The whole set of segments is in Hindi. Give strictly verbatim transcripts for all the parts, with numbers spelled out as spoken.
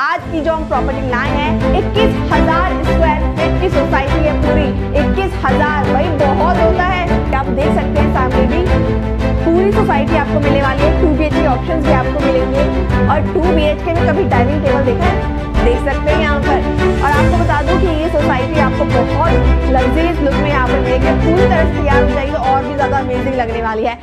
आज की जो हम प्रॉपर्टी लाए हैं इक्कीस हजार स्क्वायर फीट की सोसाइटी है पूरी। इक्कीस हजार भाई बहुत होता है। आप देख सकते हैं सामने भी पूरी सोसाइटी आपको मिलने वाली है। Two B H K option भी आपको मिलेंगे और टू बी एच के में कभी डाइनिंग टेबल देखा है, देख सकते हैं यहाँ पर। और आपको बता दूँ कि ये सोसाइटी आपको बहुत लग्जरियस लुक में यहाँ पर मिलेगी, पूरी तरह से तैयार हो जाएगी और भी ज़्यादा अमेजिंग लगने वाली है।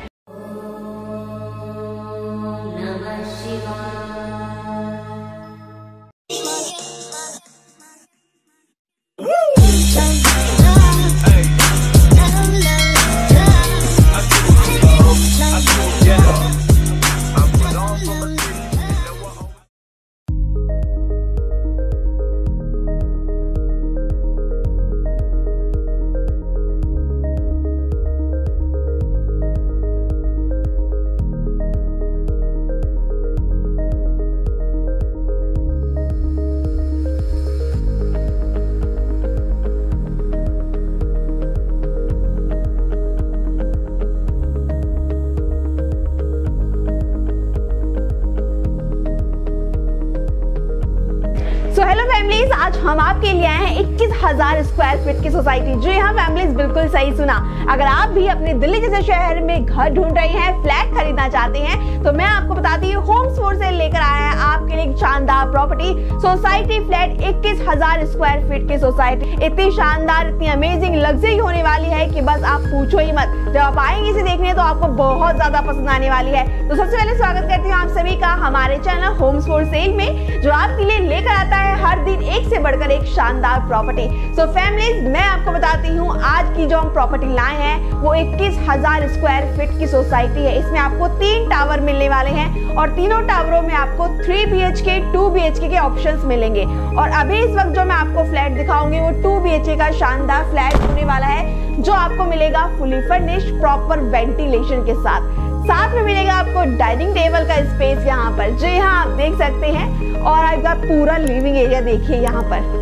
तो हेलो फैमिलीज, आज हम आपके लिए आए हैं इक्कीस हजार स्क्वायर फीट की सोसाइटी। जी हाँ फैमिलीज, बिल्कुल सही सुना। अगर आप भी अपने दिल्ली जैसे शहर में घर ढूंढ रहे हैं, फ्लैट खरीदना चाहते हैं, तो मैं आपको बताती हूँ होम्स फॉर सेल लेकर आया है आपके लिए शानदार प्रॉपर्टी। सोसाइटी फ्लैट इक्कीस हजार स्क्वायर फीट की सोसाइटी इतनी शानदार, इतनी अमेजिंग लग्जरी होने वाली है कि बस आप पूछो ही मत। जब आप आएंगे इसे देखने तो आपको बहुत ज्यादा पसंद आने वाली है। तो सबसे पहले स्वागत करती हूँ आप सभी का हमारे चैनल होम्स फॉर सेल में, जो आपके लिए लेकर आता है हर दिन एक से बढ़कर एक शानदार प्रॉपर्टी। सो फैमिलीज, मैं आपको बताती हूँ आज की जो हम प्रॉपर्टी लाए हैं वो इक्कीस हजार स्क्वायर फीट की सोसाइटी है। इसमें आपको तीन टावर मिलने वाले हैं और तीनों टावरों में आपको three B H K, two B H K के ऑप्शंस मिलेंगे। और अभी इस वक्त जो मैं आपको फ्लैट दिखाऊंगी वो टू बी एच के का शानदार फ्लैट होने वाला है, जो आपको मिलेगा फुली फर्निश्ड प्रॉपर वेंटिलेशन के साथ। साथ में मिलेगा आपको डाइनिंग टेबल का स्पेस यहाँ पर। जी हाँ, आप देख सकते हैं। और आपका पूरा लिविंग एरिया देखिए यहाँ पर,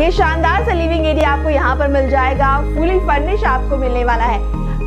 ये शानदार सा लिविंग एरिया आपको यहाँ पर मिल जाएगा। फुली फर्निश आपको मिलने वाला है।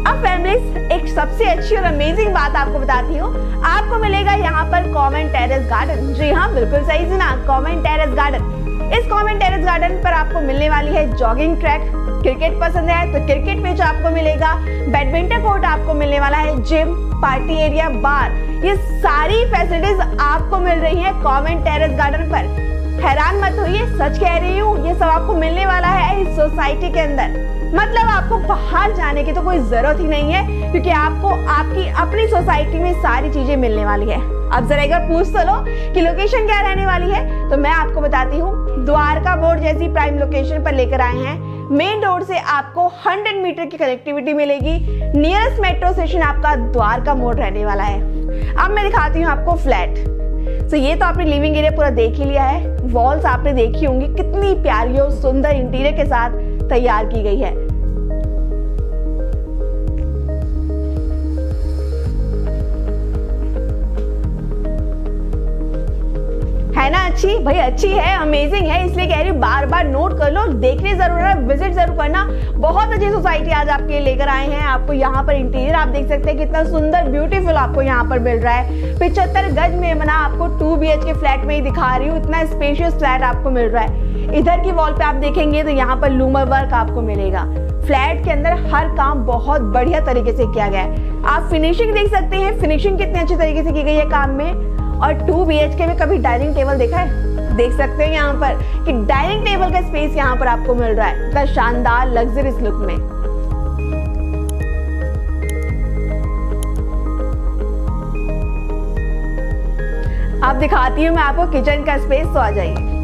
अब फैमिलीज, एक सबसे अच्छी और अमेजिंग बात आपको बताती हूँ, आपको मिलेगा यहाँ पर कॉमन टेरेस गार्डन। जी हाँ, बिल्कुल सही सुना, कॉमन टेरेस गार्डन। इस कॉमन टेरेस गार्डन पर आपको मिलने वाली है जॉगिंग ट्रैक। क्रिकेट पसंद है तो क्रिकेट पिच आपको मिलेगा, बैडमिंटन कोर्ट आपको मिलने वाला है, जिम, पार्टी एरिया, बार, ये सारी फैसिलिटीज आपको मिल रही है कॉमन टेरेस गार्डन पर। हैरान मत होइए, सच कह रही हूँ, ये सब आपको मिलने वाला है इस सोसाइटी के अंदर। मतलब आपको बाहर जाने की तो कोई जरूरत ही नहीं है, क्योंकि आपको आपकी अपनी सोसाइटी में सारी चीजें मिलने वाली है। अब जरा एक बार पूछ तो लो कि लोकेशन क्या रहने वाली है, तो मैं आपको बताती हूँ द्वारका मोड़ जैसी प्राइम लोकेशन पर लेकर आए हैं। मेन रोड से आपको सौ मीटर की कनेक्टिविटी मिलेगी। नियरेस्ट मेट्रो स्टेशन आपका द्वारका मोड़ रहने वाला है। अब मैं दिखाती हूँ आपको फ्लैट। तो ये तो आपने लिविंग एरिया पूरा देख ही लिया है, वॉल्स आपने देखी होंगी, कितनी प्यारी और सुंदर इंटीरियर के साथ तैयार की गई है। है ना अच्छी भाई, अच्छी है, अमेजिंग है, इसलिए कह रही हूँ बार बार नोट कर लो, देखने जरूर है, विजिट जरूर करना। बहुत अच्छी सोसाइटी आज आपके लेकर आए हैं। आपको यहाँ पर इंटीरियर आप देख सकते हैं कितना सुंदर ब्यूटीफुल आपको यहाँ पर मिल रहा है। पिछहत्तर गज में बना आपको two B H K flat में ही दिखा रही हूँ, इतना स्पेशियस फ्लैट आपको मिल रहा है। इधर की वॉल पे आप देखेंगे तो यहाँ पर लूमर वर्क आपको मिलेगा। फ्लैट के अंदर हर काम बहुत बढ़िया तरीके से किया गया है। आप फिनिशिंग देख सकते हैं, फिनिशिंग कितने अच्छे तरीके से की गई है काम में। और टू बी एच के में कभी डाइनिंग टेबल देखा है, देख सकते हैं यहाँ पर कि डाइनिंग टेबल का स्पेस यहाँ पर आपको मिल रहा है, इतना शानदार लग्जरियस लुक में। आप दिखाती हूँ मैं आपको किचन का स्पेस, तो आ जाइए।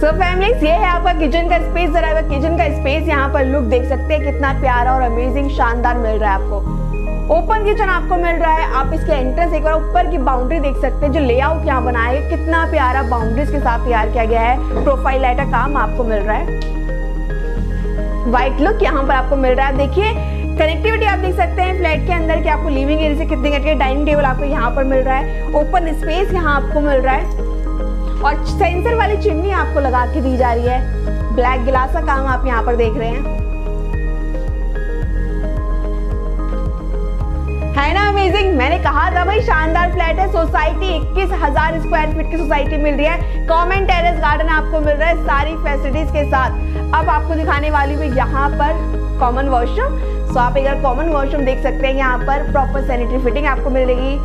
सो फैमिलीज, ये है आपका किचन का स्पेस। जरा आपका किचन का स्पेस यहाँ पर लुक देख सकते हैं, कितना प्यारा और अमेजिंग शानदार मिल रहा है आपको। ओपन किचन आपको मिल रहा है। आप इसके एंट्रेंस एक बार ऊपर की बाउंड्री देख सकते हैं, जो लेआउट यहाँ बनाया है कितना प्यारा बाउंड्रीज के साथ तैयार किया गया है। प्रोफाइल लाइट का काम आपको मिल रहा है, व्हाइट लुक यहाँ पर आपको मिल रहा है। देखिए कनेक्टिविटी आप देख सकते हैं फ्लैट के अंदर कि आपको लिविंग एरिया से कितने करके डाइनिंग टेबल आपको यहाँ पर मिल रहा है, ओपन स्पेस यहाँ आपको मिल रहा है। और सेंसर वाली चिमनी आपको लगा के दी जा रही है। ब्लैक ग्लास का काम आप यहाँ पर देख रहे हैं, है ना अमेजिंग। मैंने कहा था भाई शानदार फ्लैट है, सोसाइटी इक्कीस हज़ार स्क्वायर फीट की सोसाइटी मिल रही है, कॉमन टेरेस गार्डन आपको मिल रहा है सारी फैसिलिटीज के साथ। अब आपको दिखाने वाली हूँ यहाँ पर कॉमन वॉशरूम। सो आप एक बार कॉमन वॉशरूम देख सकते हैं, यहाँ पर प्रॉपर सैनिटरी फिटिंग आपको मिलेगी।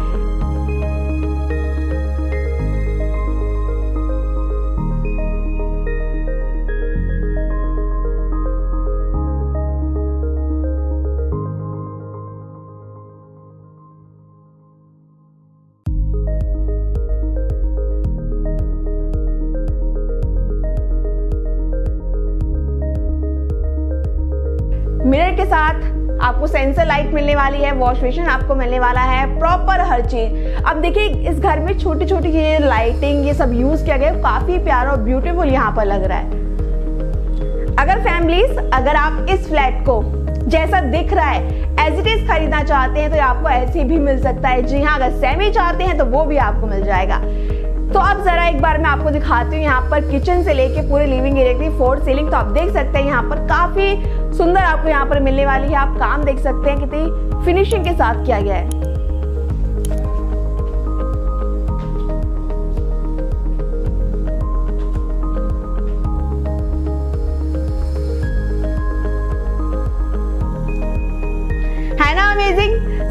मिरर के साथ आपको सेंसर लाइट मिलने वाली है, वॉश बेसिन आपको मिलने वाला है, प्रॉपर हर चीज़। अब देखिए इस घर में छोटी छोटी ये लाइटिंग ये सब यूज़ किया गया, काफ़ी प्यारा और ब्यूटीफुल यहाँ पर लग रहा है। अगर फैमिलीज अगर आप इस फ्लैट को जैसा दिख रहा है एज इट इज खरीदना चाहते हैं तो आपको ऐसे भी मिल सकता है। जी हाँ, अगर सेमी चाहते हैं तो वो भी आपको मिल जाएगा। तो अब जरा एक बार मैं आपको दिखाती हूँ यहाँ पर किचन से लेके पूरे लिविंग एरिया की फोर सीलिंग। तो आप देख सकते हैं यहाँ पर काफी सुंदर आपको यहाँ पर मिलने वाली है। आप काम देख सकते हैं कितनी फिनिशिंग के साथ किया गया है।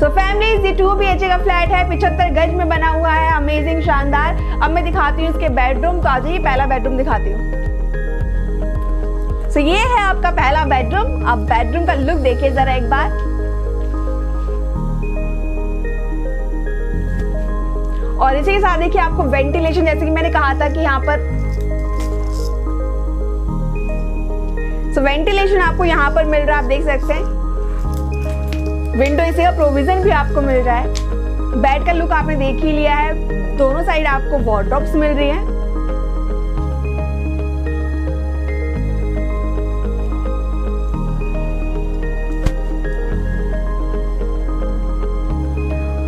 So families, ये टू बी एच के का फ्लैट है, पिछहत्तर गज में बना हुआ है, अमेजिंग शानदार। अब मैं दिखाती हूँ इसके बेडरूम। तो आज ही पहला बेडरूम दिखाती हूँ। so, ये है आपका पहला बेडरूम। अब बेडरूम का लुक देखिए जरा एक बार। और इसी के साथ देखिए आपको वेंटिलेशन, जैसे कि मैंने कहा था कि यहाँ पर so, वेंटिलेशन आपको यहाँ पर मिल रहा है, आप देख सकते हैं। विंडो एसी का प्रोविजन भी आपको मिल रहा है। बेड का लुक आपने देख ही लिया है। दोनों साइड आपको वॉर्डरोब्स मिल रही हैं।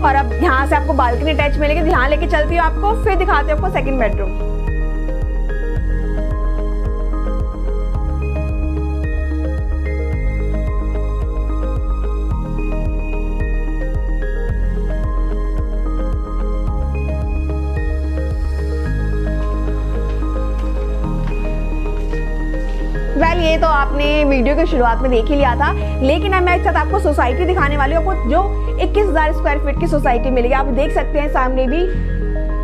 और अब यहाँ से आपको बालकनी अटैच मिलेगी। यहाँ लेके चलती हूँ आपको, फिर दिखाते हैं आपको सेकंड बेडरूम। वेल well, ये तो आपने वीडियो की शुरुआत में देख ही लिया था, लेकिन अब मैं एक साथ आपको सोसाइटी दिखाने वाली हूँ। आपको जो इक्कीस हज़ार स्क्वायर फीट की सोसाइटी मिलेगी, आप देख सकते हैं सामने भी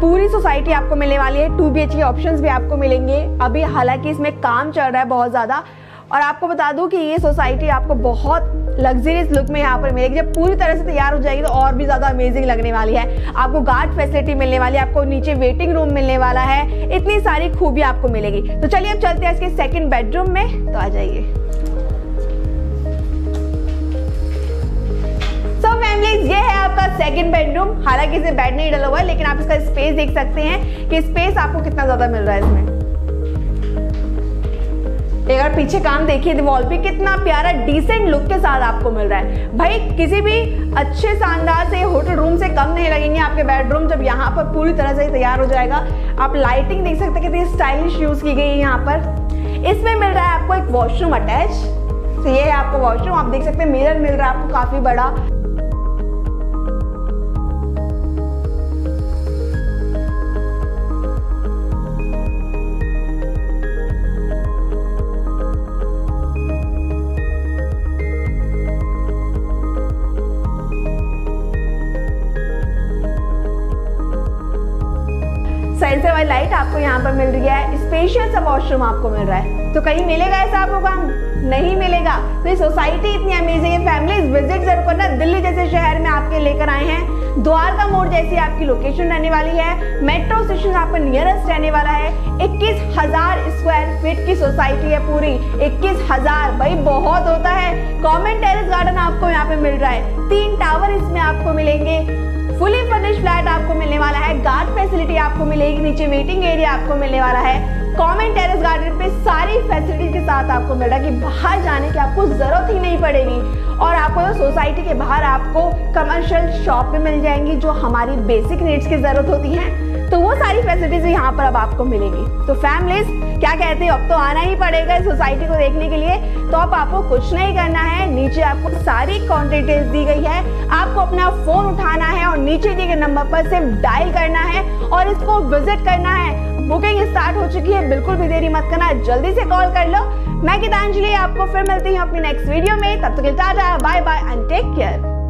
पूरी सोसाइटी आपको मिलने वाली है। Two B H K options भी आपको मिलेंगे। अभी हालांकि इसमें काम चल रहा है बहुत ज़्यादा। और आपको बता दूँ कि ये सोसाइटी आपको बहुत लग्जरियस लुक में यहाँ पर मिलेगी। जब पूरी तरह से तैयार हो जाएगी तो और भी ज़्यादा अमेजिंग लगने वाली है। आपको गार्ड फैसिलिटी मिलने वाली है, आपको नीचे वेटिंग रूम मिलने वाला है, इतनी सारी खूबी आपको मिलेगी। तो चलिए अब चलते हैं इसके सेकंड बेडरूम में। तो आ जाइए। सो फैमिलीज, ये है आपका सेकंड बेडरूम। हालांकि इसे बेड नहीं डला हुआ है, लेकिन आप इसका स्पेस देख सकते हैं कि स्पेस आपको कितना ज़्यादा मिल रहा है। इसमें एक बार पीछे काम देखिए, दीवार पे कितना प्यारा डिसेंट लुक के साथ आपको मिल रहा है। भाई किसी भी अच्छे शानदार से होटल रूम से कम नहीं लगेंगे आपके बेडरूम जब यहाँ पर पूरी तरह से तैयार हो जाएगा। आप लाइटिंग देख सकते हैं कितनी स्टाइलिश यूज की गई है यहाँ पर। इसमें मिल रहा है आपको एक वॉशरूम अटैच। तो ये है आपका वॉशरूम, आप देख सकते हैं मिरर मिल रहा है आपको काफी बड़ा। सेंसर वाली लाइट आपको यहाँ पर मिल रही है। स्पेशियस वॉशरूम आपको मिल रहा है। तो कहीं मिलेगा ऐसा आपको काम? नहीं मिलेगा। तो ये सोसाइटी इतनी अमेजिंग है। फैमिलीज विजिट जरूर करना। दिल्ली जैसे शहर में आपके लेकर आए हैं। द्वारका मोड़ जैसी आपकी लोकेशन रहने वाली है। मेट्रो स्टेशन आपको नियरेस्ट रहने वाला है। इक्कीस हज़ार स्क्वायर फीट की सोसाइटी है पूरी। इक्कीस हज़ार भाई बहुत होता है। कॉमन टेरेस गार्डन आपको यहाँ पे मिल रहा है। तीन टावर इसमें आपको मिलेंगे। फुली फर्निश्ड फ्लैट आपको मिलने वाला है, गार्ड फैसिलिटी आपको मिलेगी, नीचे वेटिंग एरिया आपको मिलने वाला है, कॉमन टेरेस गार्डन पे सारी फैसिलिटी के साथ आपको मिल रहा है कि बाहर जाने की आपको जरूरत ही नहीं पड़ेगी। और आपको तो सोसाइटी के बाहर आपको कमर्शियल शॉप भी मिल जाएंगी जो हमारी बेसिक नीड्स की जरूरत होती है, तो वो सारी फैसिलिटीज यहाँ पर अब आपको मिलेगी। तो फैमिलीज क्या कहते हैं, अब तो आना ही पड़ेगा इस सोसाइटी को देखने के लिए। तो अब आपको कुछ नहीं करना है, नीचे आपको सारी कॉन्टैक्ट डिटेल्स दी गई है, आपको अपना फोन उठाना है और नीचे दिए गए नंबर पर सिर्फ डायल करना है और इसको विजिट करना है। बुकिंग स्टार्ट हो चुकी है, बिल्कुल भी देरी मत करना, जल्दी से कॉल कर लो। मैं गीतांजलि, आपको फिर मिलती हूँ अपने नेक्स्ट वीडियो में, तब तक के लिए tata, bye bye and take care.